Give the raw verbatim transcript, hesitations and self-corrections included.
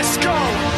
Let's go.